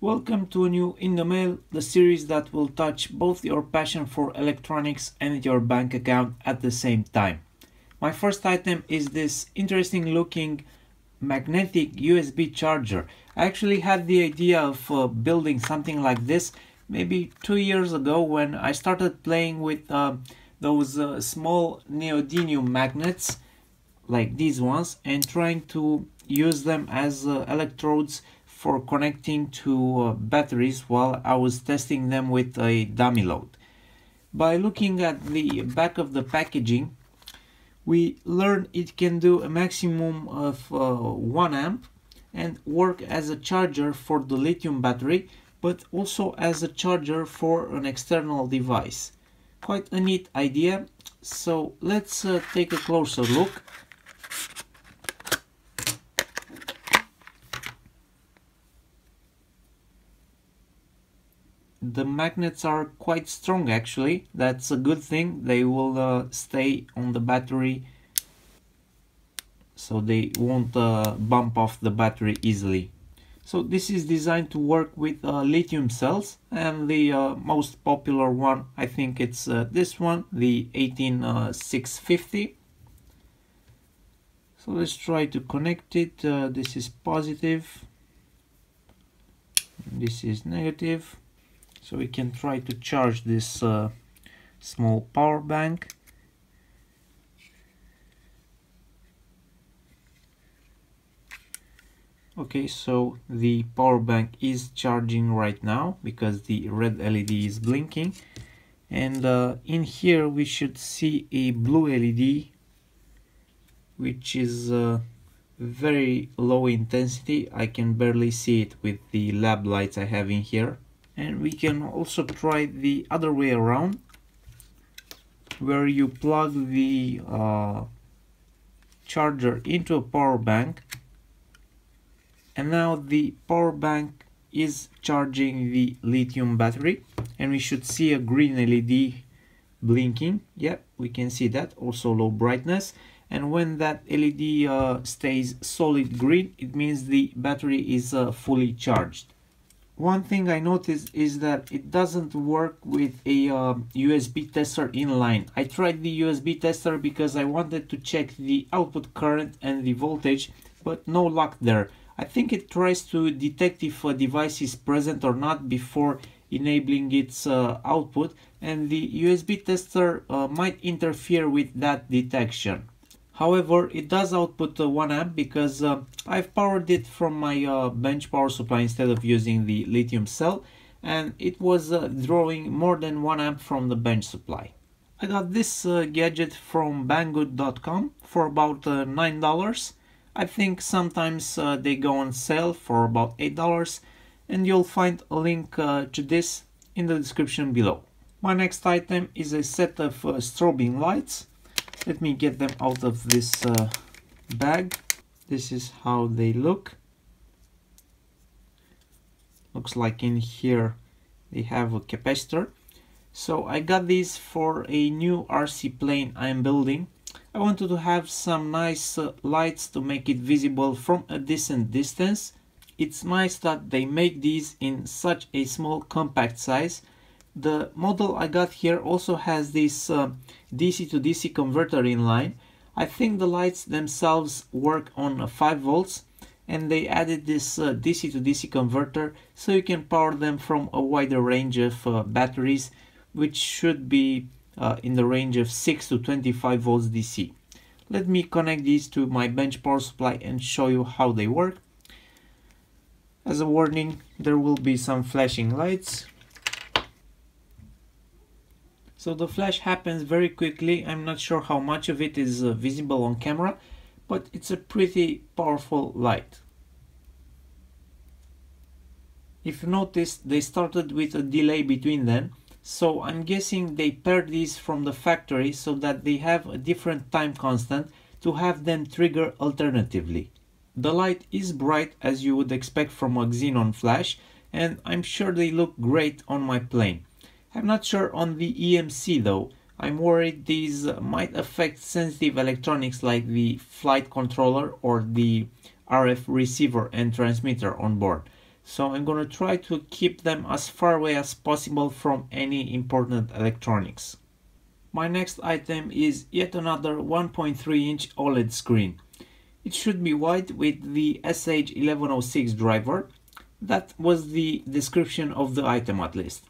Welcome to a new InTheMail, the series that will touch both your passion for electronics and your bank account at the same time. My first item is this interesting looking magnetic USB charger. I actually had the idea of building something like this maybe 2 years ago when I started playing with those small neodymium magnets like these ones and trying to use them as electrodes for connecting to batteries while I was testing them with a dummy load. By looking at the back of the packaging, we learn it can do a maximum of 1 amp and work as a charger for the lithium battery, but also as a charger for an external device. Quite a neat idea, so let's take a closer look. The magnets are quite strong actually, that's a good thing, they will stay on the battery so they won't bump off the battery easily. So this is designed to work with lithium cells, and the most popular one, I think it's this one, the 18650. So let's try to connect it. This is positive, this is negative. So we can try to charge this small power bank. Okay, so the power bank is charging right now because the red LED is blinking. And in here we should see a blue LED, which is very low intensity. I can barely see it with the lab lights I have in here. And we can also try the other way around, where you plug the charger into a power bank, and now the power bank is charging the lithium battery, and we should see a green LED blinking. Yeah, we can see that, also low brightness. And when that LED stays solid green, it means the battery is fully charged. One thing I noticed is that it doesn't work with a USB tester inline. I tried the USB tester because I wanted to check the output current and the voltage, but no luck there. I think it tries to detect if a device is present or not before enabling its output, and the USB tester might interfere with that detection. However, it does output 1 amp because I've powered it from my bench power supply instead of using the lithium cell, and it was drawing more than 1 amp from the bench supply. I got this gadget from Banggood.com for about $9. I think sometimes they go on sale for about $8, and you'll find a link to this in the description below. My next item is a set of strobing lights. Let me get them out of this bag. This is how they look. Looks like in here they have a capacitor. So I got these for a new RC plane I'm building. I wanted to have some nice lights to make it visible from a decent distance. It's nice that they make these in such a small compact size. The model I got here also has this DC to DC converter inline. I think the lights themselves work on 5 volts, and they added this DC to DC converter so you can power them from a wider range of batteries, which should be in the range of 6 to 25 volts DC. Let me connect these to my bench power supply and show you how they work. As a warning, there will be some flashing lights. So the flash happens very quickly. I'm not sure how much of it is visible on camera, but it's a pretty powerful light. If you notice, they started with a delay between them, so I'm guessing they paired these from the factory so that they have a different time constant to have them trigger alternatively. The light is bright, as you would expect from a Xenon flash, and I'm sure they look great on my plane. I'm not sure on the EMC though. I'm worried these might affect sensitive electronics like the flight controller or the RF receiver and transmitter on board. So I'm going to try to keep them as far away as possible from any important electronics. My next item is yet another 1.3 inch OLED screen. It should be white with the SH1106 driver. That was the description of the item at least.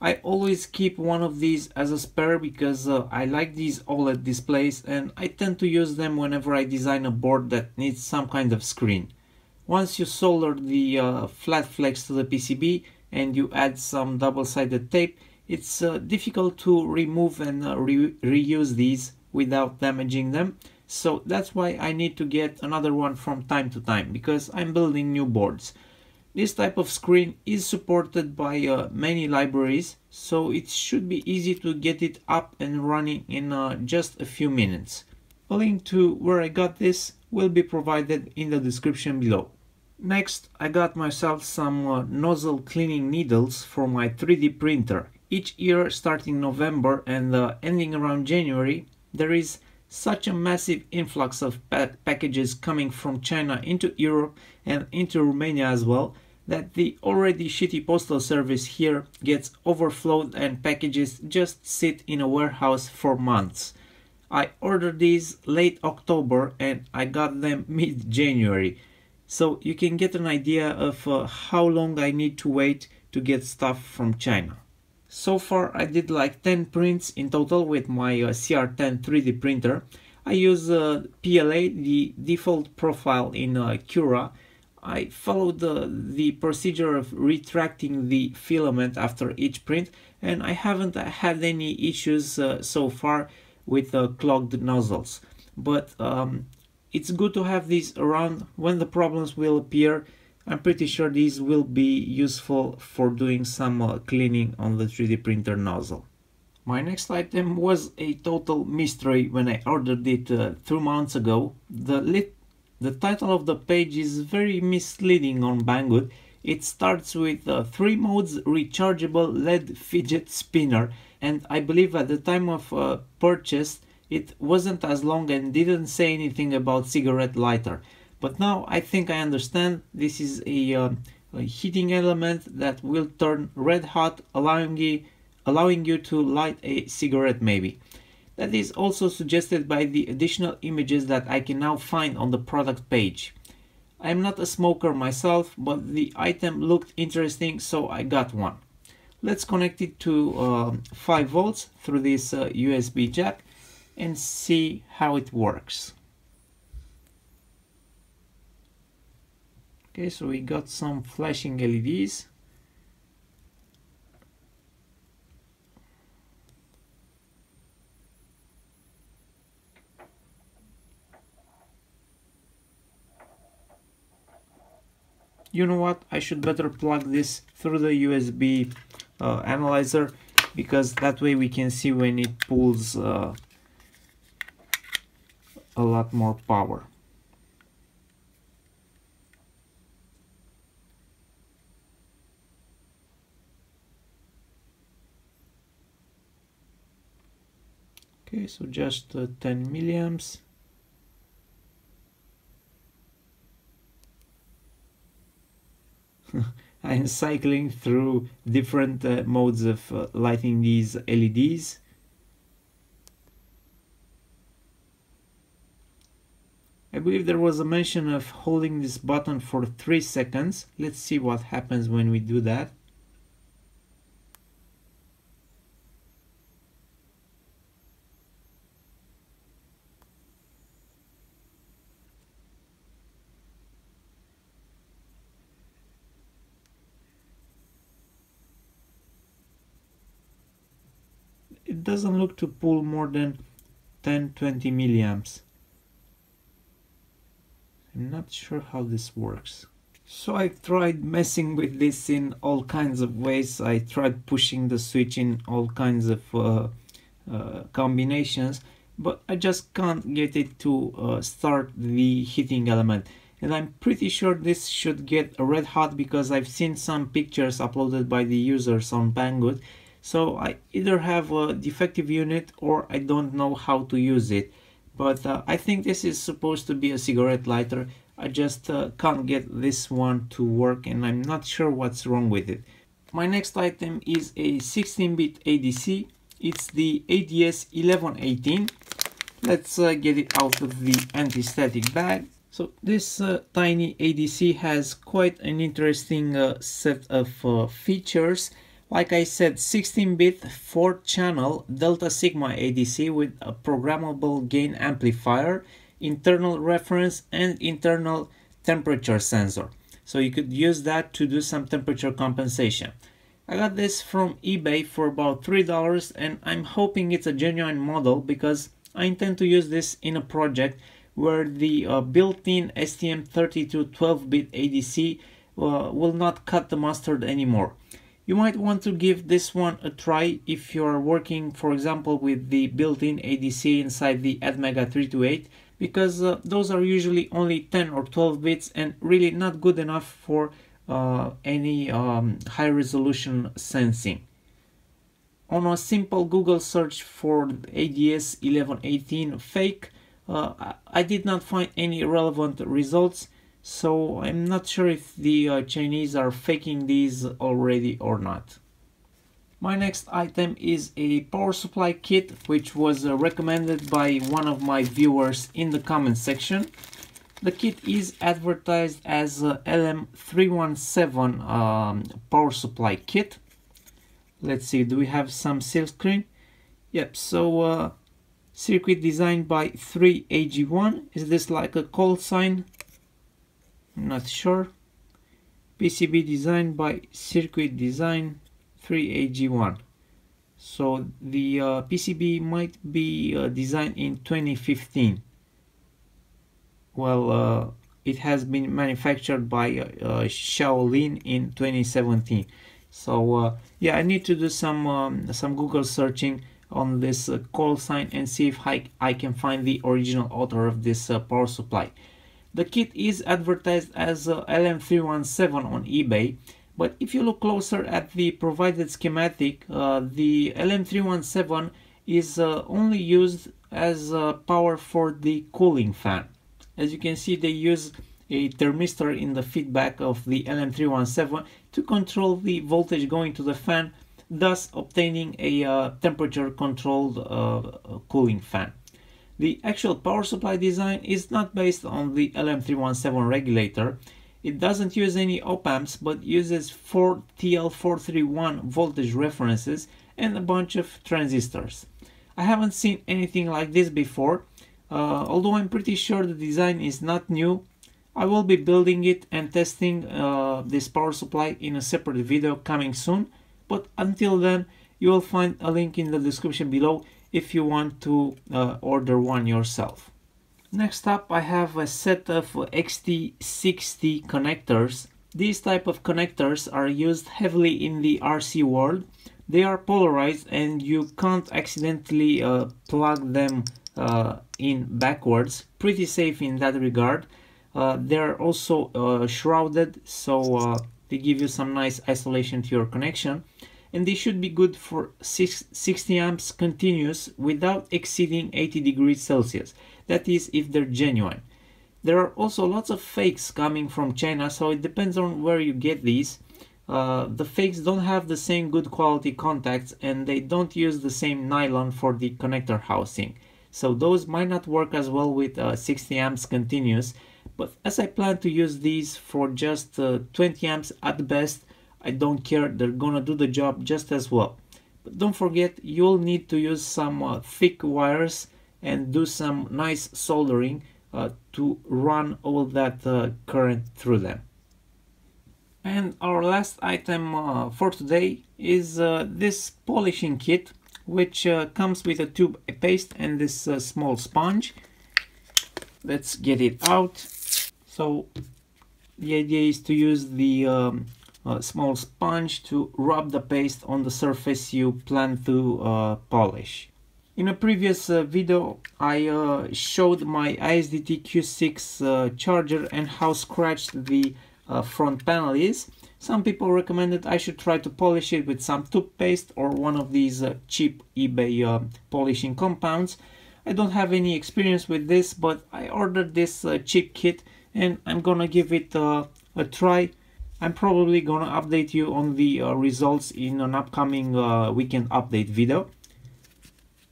I always keep one of these as a spare because I like these OLED displays and I tend to use them whenever I design a board that needs some kind of screen. Once you solder the flat flakes to the PCB and you add some double-sided tape, it's difficult to remove and reuse these without damaging them. So that's why I need to get another one from time to time because I'm building new boards. This type of screen is supported by many libraries, so it should be easy to get it up and running in just a few minutes. A link to where I got this will be provided in the description below. Next, I got myself some nozzle cleaning needles for my 3D printer. Each year, starting November and ending around January, there is such a massive influx of packages coming from China into Europe and into Romania as well, that the already shitty postal service here gets overflowed and packages just sit in a warehouse for months. I ordered these late October and I got them mid-January, so you can get an idea of how long I need to wait to get stuff from China. So far I did like 10 prints in total with my CR10 3D printer. I use PLA, the default profile in Cura. I followed the procedure of retracting the filament after each print and I haven't had any issues so far with clogged nozzles. But it's good to have these around when the problems will appear. I'm pretty sure these will be useful for doing some cleaning on the 3D printer nozzle. My next item was a total mystery when I ordered it 2 months ago. The title of the page is very misleading on Banggood. It starts with 3 modes rechargeable LED fidget spinner, and I believe at the time of purchase it wasn't as long and didn't say anything about cigarette lighter. But now I think I understand. This is a heating element that will turn red hot, allowing you to light a cigarette maybe. That is also suggested by the additional images that I can now find on the product page. I am not a smoker myself, but the item looked interesting, so I got one. Let's connect it to 5 volts through this USB jack and see how it works. Okay, so we got some flashing LEDs. You know what? I should better plug this through the USB analyzer, because that way we can see when it pulls a lot more power. Okay, so just 10 milliamps. I'm cycling through different modes of lighting these LEDs. I believe there was a mention of holding this button for 3 seconds. Let's see what happens when we do that. It doesn't look to pull more than 10-20 milliamps. I'm not sure how this works. So I tried messing with this in all kinds of ways. I tried pushing the switch in all kinds of combinations, but I just can't get it to start the heating element. And I'm pretty sure this should get red hot because I've seen some pictures uploaded by the users on Banggood. So I either have a defective unit or I don't know how to use it, but I think this is supposed to be a cigarette lighter. I just can't get this one to work, and I'm not sure what's wrong with it. My next item is a 16-bit ADC. It's the ADS1118. Let's get it out of the anti-static bag. So this tiny ADC has quite an interesting set of features. Like I said, 16-bit 4-channel Delta Sigma ADC with a programmable gain amplifier, internal reference and internal temperature sensor. So you could use that to do some temperature compensation. I got this from eBay for about $3, and I'm hoping it's a genuine model because I intend to use this in a project where the built-in STM32 12-bit ADC will not cut the mustard anymore. You might want to give this one a try if you are working, for example, with the built-in ADC inside the Atmega328, because those are usually only 10 or 12 bits and really not good enough for any high-resolution sensing. On a simple Google search for ADS1118 fake, I did not find any relevant results. So I'm not sure if the Chinese are faking these already or not. My next item is a power supply kit, which was recommended by one of my viewers in the comment section. The kit is advertised as LM317 power supply kit. Let's see, do we have some silkscreen? Yep, so circuit designed by 3AG1. Is this like a call sign? Not sure. PCB designed by Circuit Design 3AG1. So the PCB might be designed in 2015. Well, it has been manufactured by Shaolin in 2017. So yeah, I need to do some Google searching on this call sign and see if I can find the original author of this power supply. The kit is advertised as LM317 on eBay, but if you look closer at the provided schematic, the LM317 is only used as power for the cooling fan. As you can see, they use a thermistor in the feedback of the LM317 to control the voltage going to the fan, thus obtaining a temperature-controlled cooling fan. The actual power supply design is not based on the LM317 regulator. It doesn't use any op-amps, but uses 4 TL431 voltage references and a bunch of transistors. I haven't seen anything like this before. Although I'm pretty sure the design is not new, I will be building it and testing this power supply in a separate video coming soon. But until then, you will find a link in the description below if you want to order one yourself. Next up, I have a set of XT60 connectors. These type of connectors are used heavily in the RC world. They are polarized and you can't accidentally plug them in backwards. Pretty safe in that regard. They are also shrouded, so they give you some nice isolation to your connection. And they should be good for 60 amps continuous without exceeding 80 degrees Celsius. That is, if they're genuine. There are also lots of fakes coming from China, so it depends on where you get these. The fakes don't have the same good quality contacts and they don't use the same nylon for the connector housing. So those might not work as well with 60 amps continuous. But as I plan to use these for just 20 amps at best, I don't care, they're gonna do the job just as well. But don't forget, you'll need to use some thick wires and do some nice soldering to run all that current through them. And our last item for today is this polishing kit, which comes with a tube, a paste and this small sponge. Let's get it out. So the idea is to use the small sponge to rub the paste on the surface you plan to polish. In a previous video, I showed my ISDT Q6 charger and how scratched the front panel is. Some people recommended I should try to polish it with some toothpaste or one of these cheap eBay polishing compounds. I don't have any experience with this, but I ordered this cheap kit and I'm gonna give it a try. I'm probably gonna update you on the results in an upcoming weekend update video.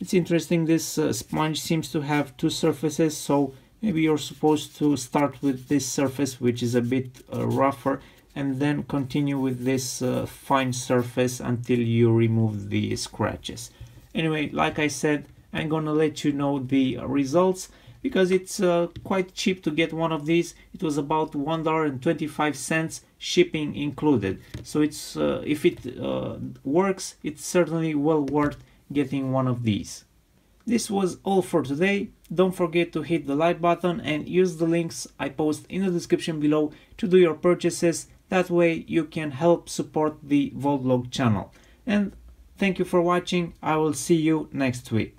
It's interesting, this sponge seems to have two surfaces, so maybe you're supposed to start with this surface, which is a bit rougher, and then continue with this fine surface until you remove the scratches. Anyway, like I said, I'm gonna let you know the results, because it's quite cheap to get one of these. It was about $1.25, shipping included. So it's if it works, it's certainly well worth getting one of these. This was all for today. Don't forget to hit the like button and use the links I post in the description below to do your purchases. That way you can help support the Voltlog channel. And thank you for watching. I will see you next week.